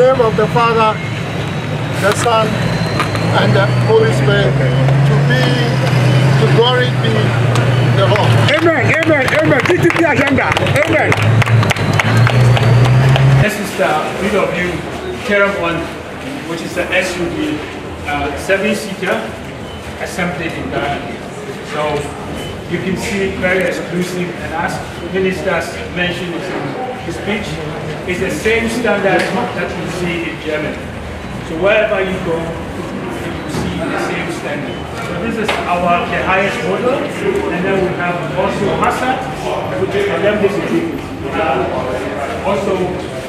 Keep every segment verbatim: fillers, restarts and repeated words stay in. name of the Father, the Son, and the Holy Spirit, to be, to glory be the Lord. Amen, amen, amen. This is the agenda. Amen. This is the V W Terram one, which is the S U V uh, seven-seater assembly in Ghana. So you can see very exclusive, and as the minister mentioned in his speech, it's the same standard that you see in Germany. So wherever you go, you see the same standard. So this is our the highest model, and then we have also Massat, which is a Lembicity. Uh, also,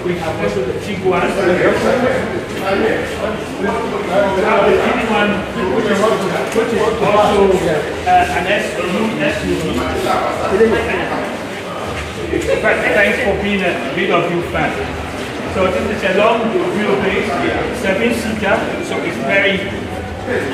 we have also the Tiguan. We have the Tiguan, which is, which is also uh, an S U V. But thanks for being a V W fan. So this is a long wheel base, seven seater, so it's very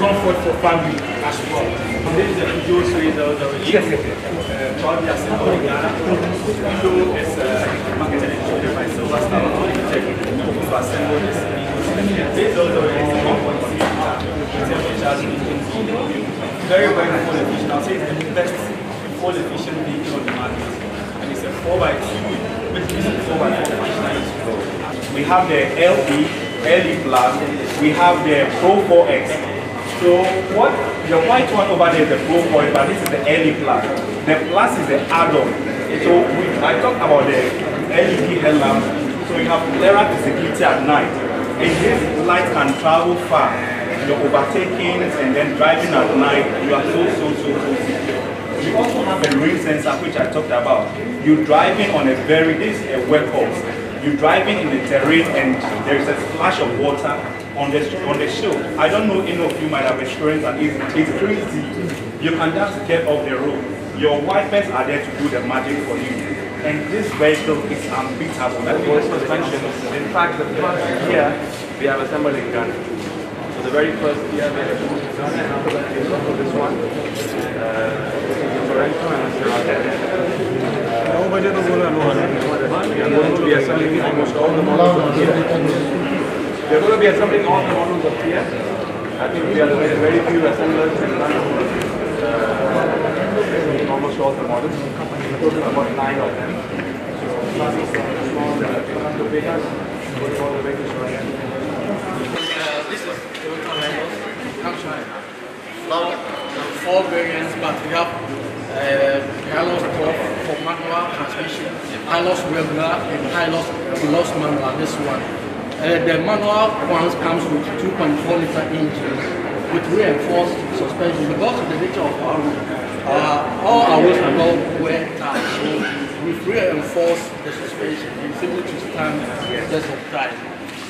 comfort for family as well. And this is a Peugeot three thousand eight, uh, proudly assembled in Ghana. Peugeot is marketed and created by Silver Star Architect to assemble this three thousand eight. Very, very fuel efficient. I'll say it's the best fuel efficient vehicle on the market. It's a four by two, which is a four by four. We have the L E, L E Plus, we have the Pro four X. So what the white one over there is the Pro four X, but this is the L E Plus. The Plus is the add-on. So we, I talked about the L E D headlamp. So you have clearer visibility at night. And this light can travel far. You're overtaking and then driving at night. You are so, so, so, so secure. We also have a rain sensor, which I talked about. You're driving on a very, this is a workhorse. You're driving in the terrain and there is a splash of water on the on the shield. I don't know, any of you might have experienced that. It's, it's crazy. You can just get off the road. Your wipers are there to do the magic for you. And this vehicle is unbeatable. That's what was mentioned. In fact, the first year we have assembled in Ghana. So the very first year we have assembled in Ghana, and after that we assembled this one. Uh, We're going to be assembling almost all the models up here. We're going to be assembling all the models up here. I think we are very few assemblers in uh, almost all the models. About nine of them. So, all the vehicles, all the vehicles right here. This is now four variants, but we have high-loss uh, for manual transmission, high-loss regular, and high-loss loss manual, this one. Uh, the manual one comes with two point four litre engine with reinforced suspension. Because of the nature of our road, uh, all our roads are not wear tight, so we've reinforced the suspension. It's able to stand the test of time.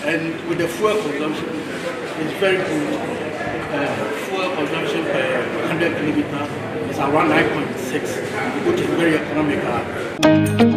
And with the fuel consumption, it's very good. Uh, fuel consumption per one hundred kilometres. It's around nine point six, which is very economical.